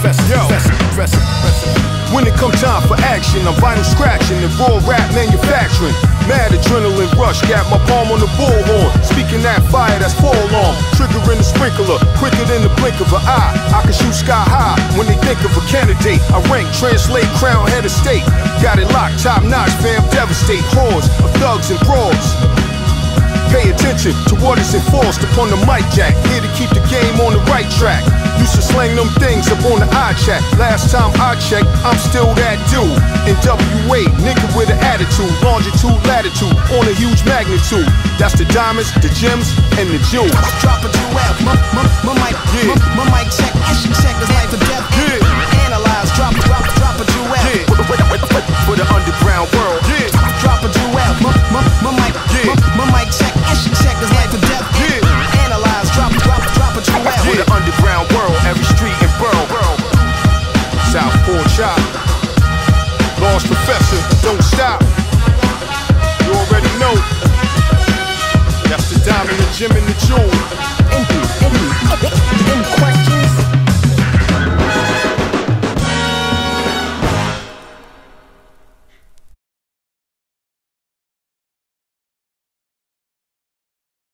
Professor. When it come time for action, I'm vinyl scratching and raw rap manufacturing. Mad adrenaline rush, got my palm on the bullhorn. Speaking that fire, that's fall on. Triggering the sprinkler, quicker than the blink of an eye. I can shoot sky high when they think of a candidate. I rank, translate, crown, head of state. Got it locked, top notch, fam, devastate. Horns of thugs and broads. Pay attention to what is enforced upon the mic jack. Here to keep the game on the right track. Used to slang them things up on the eye check. Last time I checked, I'm still that dude. In WA, nigga with an attitude. Longitude, latitude, on a huge magnitude. That's the diamonds, the gems, and the jewels. Drop a duet, my mic check. Action check is life or death. Yeah. Analyze, drop a duet. Yeah. For the underground world. Yeah. Drop a duet, my mic. Yeah. My mic check. Action check is life or death. Yeah. Analyze, drop a duet. For the underground world, every street and borough. Southpaw Chop, Large Professor, don't stop. You already know. That's the diamond, the gem, and the jewel.